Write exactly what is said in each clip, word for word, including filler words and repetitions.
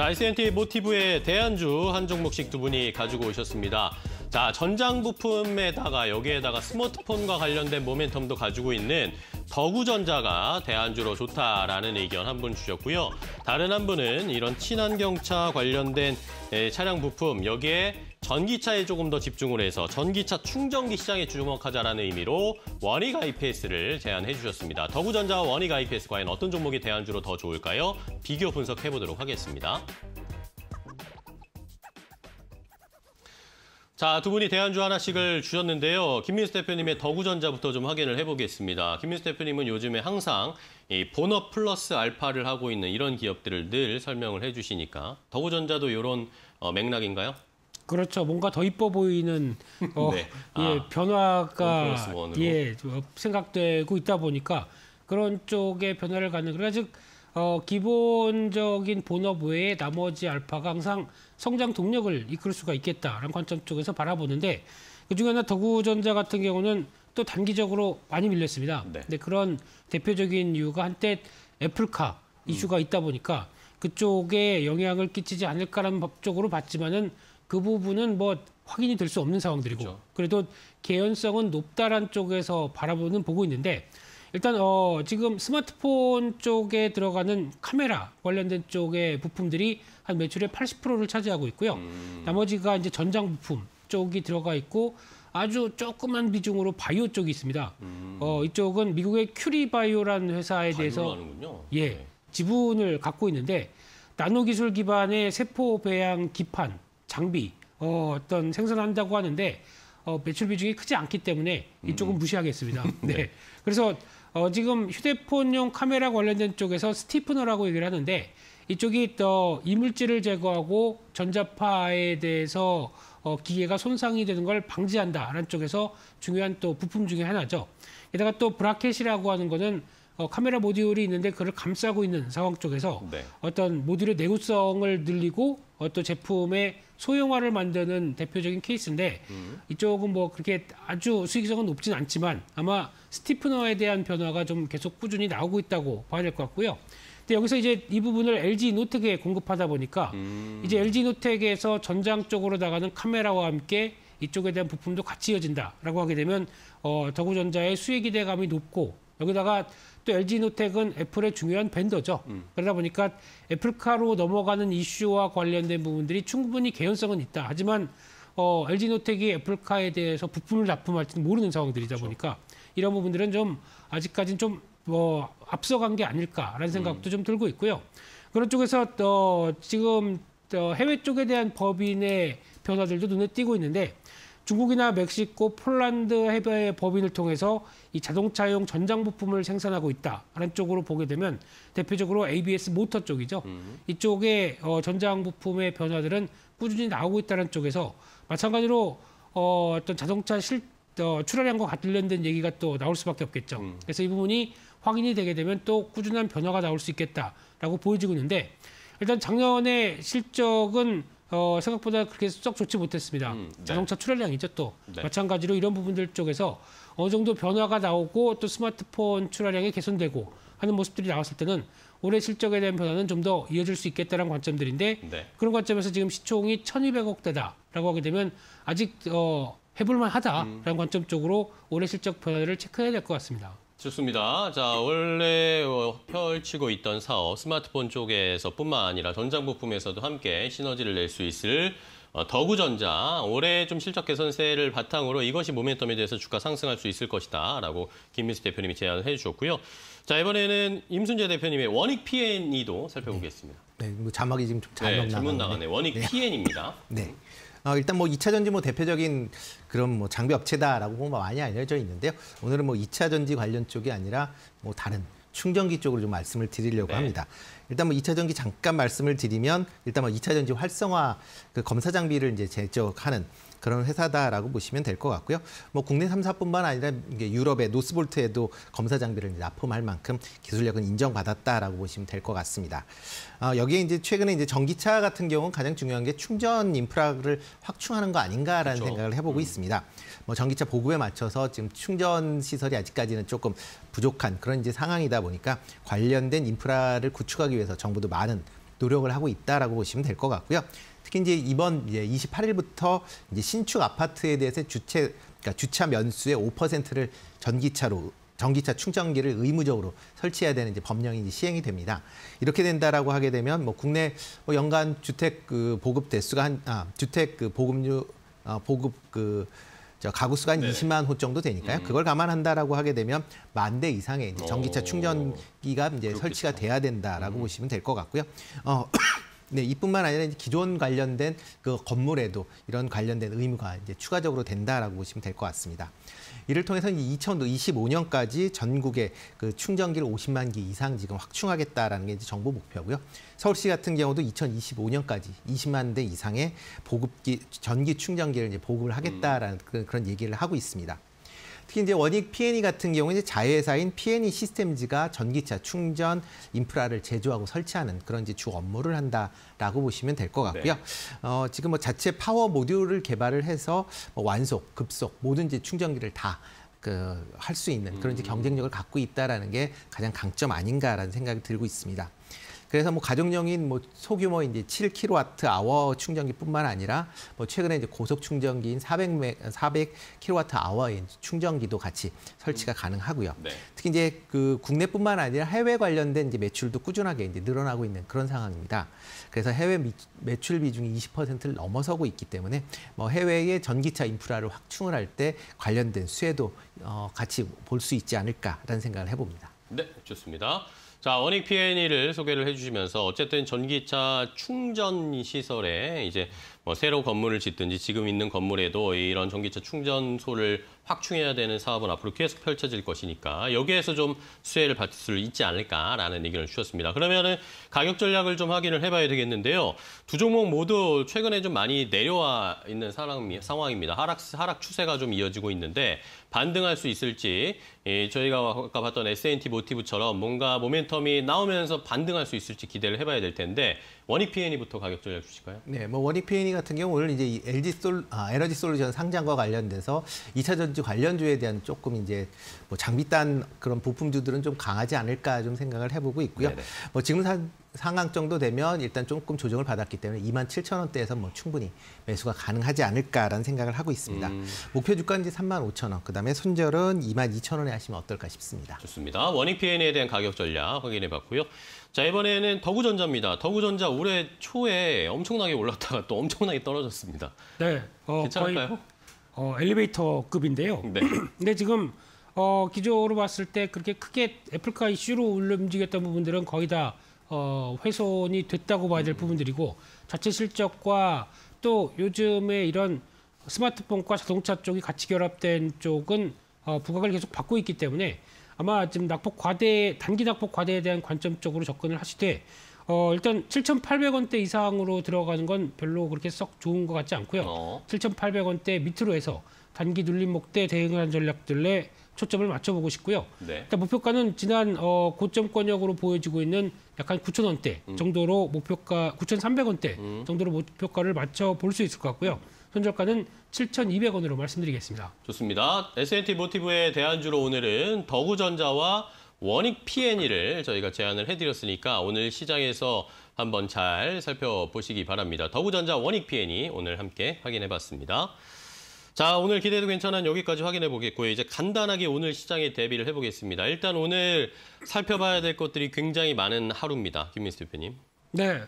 자, 에스 앤 티 모티브의 대안주 한 종목씩 두 분이 가지고 오셨습니다. 자, 전장 부품에다가 여기에다가 스마트폰과 관련된 모멘텀도 가지고 있는 덕우전자가 대안주로 좋다라는 의견 한 분 주셨고요. 다른 한 분은 이런 친환경차 관련된 차량 부품, 여기에 전기차에 조금 더 집중을 해서 전기차 충전기 시장에 주목하자라는 의미로 원익 아이 피 에스를 제안해 주셨습니다. 덕우전자와 원익 아이 피 에스 과연 어떤 종목이 대안주로 더 좋을까요? 비교 분석해 보도록 하겠습니다. 자, 두 분이 대안주 하나씩을 주셨는데요. 김민수 대표님의 덕우전자부터 좀 확인을 해보겠습니다. 김민수 대표님은 요즘에 항상 이 본업 플러스 알파를 하고 있는 이런 기업들을 늘 설명을 해주시니까 덕우전자도 이런 어, 맥락인가요? 그렇죠. 뭔가 더 이뻐 보이는 어, 네. 아, 예, 변화가 예, 생각되고 있다 보니까 그런 쪽에 변화를 갖는, 그러니까 즉 어, 기본적인 본업 외에 나머지 알파가 항상 성장 동력을 이끌 수가 있겠다라는 관점 쪽에서 바라보는데, 그중에 하나 덕우전자 같은 경우는 또 단기적으로 많이 밀렸습니다. 네. 근데 그런 대표적인 이유가 한때 애플카 이슈가 음. 있다 보니까 그쪽에 영향을 끼치지 않을까라는 쪽으로 봤지만은 그 부분은 뭐 확인이 될 수 없는 상황들이고, 그렇죠. 그래도 개연성은 높다란 쪽에서 바라보는 보고 있는데, 일단 어, 지금 스마트폰 쪽에 들어가는 카메라 관련된 쪽의 부품들이 한 매출의 팔십 퍼센트를 차지하고 있고요. 음. 나머지가 이제 전장 부품 쪽이 들어가 있고, 아주 조그만 비중으로 바이오 쪽이 있습니다. 음. 어, 이쪽은 미국의 큐리바이오라는 회사에 대해서 예, 네. 지분을 갖고 있는데, 나노기술 기반의 세포 배양 기판, 장비, 어, 어떤 생산한다고 하는데 어, 매출 비중이 크지 않기 때문에 이쪽은 음. 무시하겠습니다. 네. 네. 그래서 어, 지금 휴대폰용 카메라 관련된 쪽에서 스티프너라고 얘기를 하는데, 이쪽이 또 이물질을 제거하고 전자파에 대해서 어, 기계가 손상이 되는 걸 방지한다라는 쪽에서 중요한 또 부품 중에 하나죠. 게다가 또 브라켓이라고 하는 거는 어, 카메라 모듈이 있는데 그걸 감싸고 있는 상황 쪽에서 네. 어떤 모듈의 내구성을 늘리고 어, 또 제품의 소형화를 만드는 대표적인 케이스인데, 음. 이쪽은 뭐 그렇게 아주 수익성은 높진 않지만 아마 스티프너에 대한 변화가 좀 계속 꾸준히 나오고 있다고 봐야 될 것 같고요. 근데 여기서 이제 이 부분을 엘지 이노텍에 공급하다 보니까 음. 이제 엘지 이노텍에서 전장 쪽으로 나가는 카메라와 함께 이쪽에 대한 부품도 같이 이어진다라고 하게 되면 어, 덕우전자의 수익 기대감이 높고, 여기다가 또 엘지 이노텍은 애플의 중요한 벤더죠. 음. 그러다 보니까 애플카로 넘어가는 이슈와 관련된 부분들이 충분히 개연성은 있다. 하지만 어, 엘지 이노텍이 애플카에 대해서 부품을 납품할지는 모르는 상황들이다 그렇죠. 보니까 이런 부분들은 좀 아직까지는 좀 뭐 앞서간 게 아닐까라는 생각도 음. 좀 들고 있고요. 그런 쪽에서 또 지금 또 해외 쪽에 대한 법인의 변화들도 눈에 띄고 있는데, 중국이나 멕시코, 폴란드 해외 법인을 통해서 이 자동차용 전장 부품을 생산하고 있다라는 쪽으로 보게 되면 대표적으로 에이 비 에스 모터 쪽이죠. 음. 이쪽에 어, 전장 부품의 변화들은 꾸준히 나오고 있다는 쪽에서 마찬가지로 어, 어떤 자동차 실, 어, 출하량과 관련된 얘기가 또 나올 수밖에 없겠죠. 음. 그래서 이 부분이 확인이 되게 되면 또 꾸준한 변화가 나올 수 있겠다라고 보여지고 있는데, 일단 작년에 실적은 어, 생각보다 그렇게 썩 좋지 못했습니다. 음, 네. 자동차 출하량이죠, 또. 네. 마찬가지로 이런 부분들 쪽에서 어느 정도 변화가 나오고 또 스마트폰 출하량이 개선되고 하는 모습들이 나왔을 때는 올해 실적에 대한 변화는 좀 더 이어질 수 있겠다는 관점들인데, 네. 그런 관점에서 지금 시총이 천이백억 대다라고 하게 되면 아직 어, 해볼만 하다라는 음. 관점 쪽으로 올해 실적 변화를 체크해야 될 것 같습니다. 좋습니다. 자, 원래 펼치고 있던 사업, 스마트폰 쪽에서뿐만 아니라 전장 부품에서도 함께 시너지를 낼 수 있을 덕우전자, 올해 좀 실적 개선세를 바탕으로 이것이 모멘텀에 대해서 주가 상승할 수 있을 것이다라고 김민수 대표님이 제안을 해주셨고요. 자, 이번에는 임순재 대표님의 원익 피 엔 이도 살펴보겠습니다. 네, 네 뭐 자막이 지금 좀 잘못 나가네. 네, 나가네. 원익 네. 피 엔입니다. 네. 어, 일단 뭐 이 차 전지 뭐 대표적인 그런 뭐 장비 업체다라고 보면 많이 알려져 있는데요. 오늘은 뭐 이 차 전지 관련 쪽이 아니라 뭐 다른 충전기 쪽으로 좀 말씀을 드리려고 네. 합니다. 일단 뭐 이 차 전지 잠깐 말씀을 드리면, 일단 뭐 이 차 전지 활성화 그 검사 장비를 이제 제작하는 그런 회사다라고 보시면 될 것 같고요. 뭐 국내 삼 사뿐만 아니라 유럽의 노스볼트에도 검사 장비를 납품할 만큼 기술력은 인정받았다라고 보시면 될 것 같습니다. 어, 여기에 이제 최근에 이제 전기차 같은 경우는 가장 중요한 게 충전 인프라를 확충하는 거 아닌가라는 그렇죠. 생각을 해보고 음. 있습니다. 뭐 전기차 보급에 맞춰서 지금 충전 시설이 아직까지는 조금 부족한 그런 이제 상황이다 보니까 관련된 인프라를 구축하기 위해서 정부도 많은 노력을 하고 있다라고 보시면 될 것 같고요. 특히 이제 이번 이제 이십팔 일부터 이제 신축 아파트에 대해서 주차 그러니까 주차 면수의 오 퍼센트를 전기차로 전기차 충전기를 의무적으로 설치해야 되는 이제 법령이 이제 시행이 됩니다. 이렇게 된다라고 하게 되면 뭐 국내 연간 주택 그 보급 대수가 한 아, 주택 그 보급률 아, 보급 그 저 가구 수가 한 네. 이십만 호 정도 되니까요. 음. 그걸 감안한다라고 하게 되면 만 대 이상의 이제 전기차 오. 충전기가 이제 그렇겠죠. 설치가 돼야 된다라고 음. 보시면 될 것 같고요. 어, 네, 이뿐만 아니라 이제 기존 관련된 그 건물에도 이런 관련된 의무가 이제 추가적으로 된다라고 보시면 될 것 같습니다. 이를 통해서 이천이십오 년까지 전국에 그 충전기를 오십만 기 이상 지금 확충하겠다라는 게 이제 정부 목표고요. 서울시 같은 경우도 이천이십오 년까지 이십만 대 이상의 보급기 전기 충전기를 이제 보급을 하겠다라는 음. 그런 얘기를 하고 있습니다. 특히 이제 원익 피 엔 이 같은 경우에 이제 자회사인 피 엔 이 시스템즈가 전기차 충전 인프라를 제조하고 설치하는 그런 이제 주 업무를 한다라고 보시면 될 것 같고요. 네. 어, 지금 뭐 자체 파워 모듈을 개발을 해서 뭐 완속, 급속 모든 이제 충전기를 다 그 할 수 있는 그런 이제 경쟁력을 갖고 있다라는 게 가장 강점 아닌가라는 생각이 들고 있습니다. 그래서 뭐 가정용인 뭐 소규모 이제 칠 킬로와트 아워 충전기뿐만 아니라 뭐 최근에 이제 고속 충전기인 사백 킬로와트 아워의 충전기도 같이 설치가 가능하고요. 네. 특히 이제 그 국내뿐만 아니라 해외 관련된 이제 매출도 꾸준하게 이제 늘어나고 있는 그런 상황입니다. 그래서 해외 미, 매출 비중이 이십 퍼센트를 넘어서고 있기 때문에 뭐 해외의 전기차 인프라를 확충을 할 때 관련된 수혜도 어, 같이 볼 수 있지 않을까라는 생각을 해봅니다. 네, 좋습니다. 자, 원익 피 엔 이를 소개를 해주시면서 어쨌든 전기차 충전 시설에 이제 뭐 새로 건물을 짓든지 지금 있는 건물에도 이런 전기차 충전소를 확충해야 되는 사업은 앞으로 계속 펼쳐질 것이니까 여기에서 좀 수혜를 받을 수 있지 않을까라는 의견을 주셨습니다. 그러면은 가격 전략을 좀 확인을 해봐야 되겠는데요. 두 종목 모두 최근에 좀 많이 내려와 있는 상황입니다. 하락, 하락 추세가 좀 이어지고 있는데 반등할 수 있을지 예, 저희가 아까 봤던 에스 앤 티 모티브처럼 뭔가 모멘텀이 나오면서 반등할 수 있을지 기대를 해봐야 될 텐데 원익 피 엔 이부터 가격 전략 주실까요? 네, 뭐 원익 피 엔 이 같은 경우 오늘 이제 이 엘지 솔, 아, 에너지 솔루션 상장과 관련돼서 이차전지 관련주에 대한 조금 이제 뭐 장비단 그런 부품주들은 좀 강하지 않을까 좀 생각을 해보고 있고요. 네네. 뭐 지금 사, 상황 정도 되면 일단 조금 조정을 받았기 때문에 이만 칠천 원대에서 뭐 충분히 매수가 가능하지 않을까라는 생각을 하고 있습니다. 음. 목표 주가는 이제 삼만 오천 원, 그다음에 손절은 이만 이천 원에 하시면 어떨까 싶습니다. 좋습니다. 원익 피 엔 이에 대한 가격 전략 확인해봤고요. 자, 이번에는 덕우전자입니다. 덕우전자 올해 초에 엄청나게 올랐다가 또 엄청나게 떨어졌습니다. 네, 어, 괜찮을까요? 거의, 어, 엘리베이터급인데요. 네. 근데 지금 어, 기조로 봤을 때 그렇게 크게 애플카 이슈로 움직였던 부분들은 거의 다 어, 훼손이 됐다고 봐야 될 부분들이고 자체 실적과 또 요즘에 이런 스마트폰과 자동차 쪽이 같이 결합된 쪽은 어, 부각을 계속 받고 있기 때문에 아마 지금 낙폭 과대, 단기 낙폭 과대에 대한 관점적으로 접근을 하시되 어, 일단 칠천팔백 원대 이상으로 들어가는 건 별로 그렇게 썩 좋은 것 같지 않고요. 어. 칠천팔백 원대 밑으로 해서 단기 눌림목대 대응하는 전략들에 초점을 맞춰보고 싶고요. 네. 일단 목표가는 지난 어, 고점권역으로 보여지고 있는 약간 구천 원대 정도로 음. 목표가 구천삼백 원대 음. 정도로 목표가를 맞춰볼 수 있을 것 같고요. 손절가는 칠천이백 원으로 말씀드리겠습니다. 좋습니다. 에스 앤 티 모티브의 대안주로 오늘은 덕우전자와 원익 피 엔 이를 저희가 제안을 해드렸으니까 오늘 시장에서 한번 잘 살펴보시기 바랍니다. 덕우전자, 원익 피 엔 이 오늘 함께 확인해봤습니다. 자, 오늘 기대도 괜찮은 여기까지 확인해보겠고요. 이제 간단하게 오늘 시장에 대비를 해보겠습니다. 일단 오늘 살펴봐야 될 것들이 굉장히 많은 하루입니다. 김민수 대표님. 네,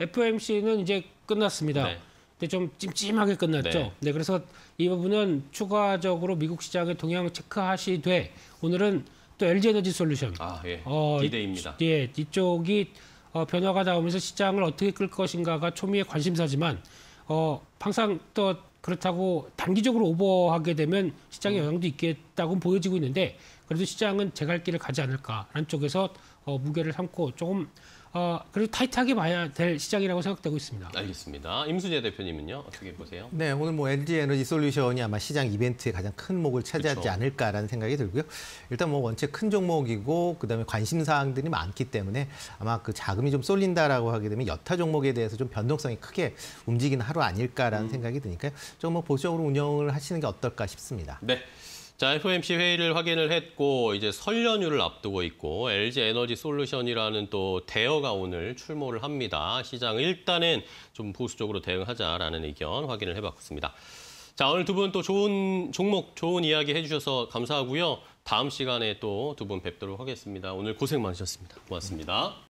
에프 오 엠 씨는 이제 끝났습니다. 네. 근데 좀 찜찜하게 끝났죠. 네. 네, 그래서 이 부분은 추가적으로 미국 시장의 동향 체크하시되 오늘은 또 엘지 에너지 솔루션. 아, 예. 어, 기대입니다. 예, 이쪽이 어, 변화가 나오면서 시장을 어떻게 끌 것인가가 초미의 관심사지만 어, 항상 또 그렇다고 단기적으로 오버하게 되면 시장에 영향도 있겠다고 보여지고 있는데 그래도 시장은 제 갈 길을 가지 않을까라는 쪽에서 어, 무게를 삼고 조금 어, 그리고 타이트하게 봐야 될 시장이라고 생각되고 있습니다. 알겠습니다. 임순재 대표님은요? 어떻게 보세요? 네, 오늘 뭐 엘지 에너지 솔루션이 아마 시장 이벤트에 가장 큰 목을 차지하지 그쵸. 않을까라는 생각이 들고요. 일단 뭐 원체 큰 종목이고 그다음에 관심 사항들이 많기 때문에 아마 그 자금이 좀 쏠린다라고 하게 되면 여타 종목에 대해서 좀 변동성이 크게 움직이는 하루 아닐까라는 음. 생각이 드니까요. 좀 뭐 보수적으로 운영을 하시는 게 어떨까 싶습니다. 네. 자, 에프오엠씨 회의를 확인을 했고 이제 설 연휴를 앞두고 있고 엘지 에너지 솔루션이라는 또 대여가 오늘 출몰을 합니다. 시장 일단은 좀 보수적으로 대응하자라는 의견 확인을 해봤습니다. 자, 오늘 두 분 또 좋은 종목, 좋은 이야기 해주셔서 감사하고요. 다음 시간에 또 두 분 뵙도록 하겠습니다. 오늘 고생 많으셨습니다. 고맙습니다.